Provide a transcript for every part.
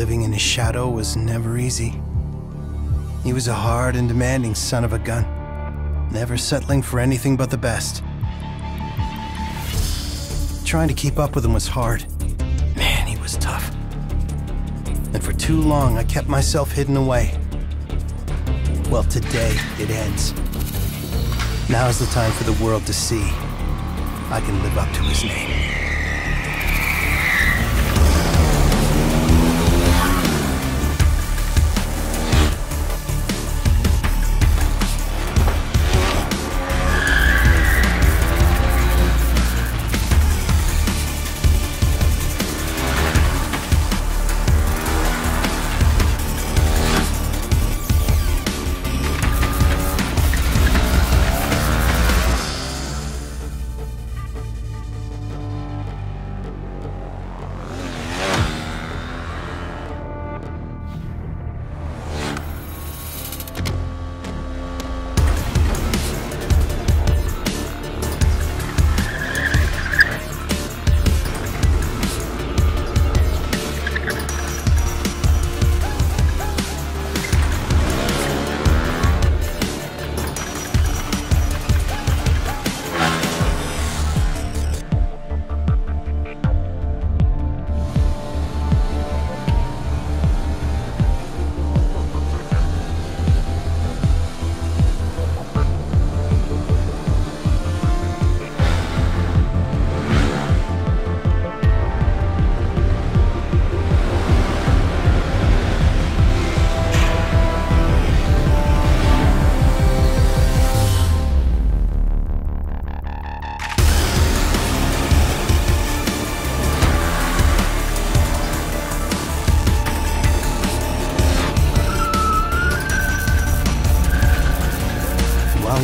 living in his shadow was never easy. He was a hard and demanding son of a gun, never settling for anything but the best. Trying to keep up with him was hard. Man, he was tough. And for too long, I kept myself hidden away. Well, today, it ends. Now's the time for the world to see I can live up to his name.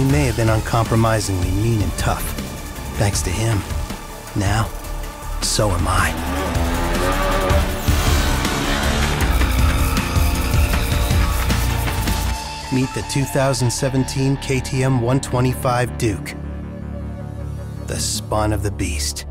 He may have been uncompromisingly mean and tough. Thanks to him, now, so am I. Meet the 2017 KTM 125 Duke, the spawn of the Beast.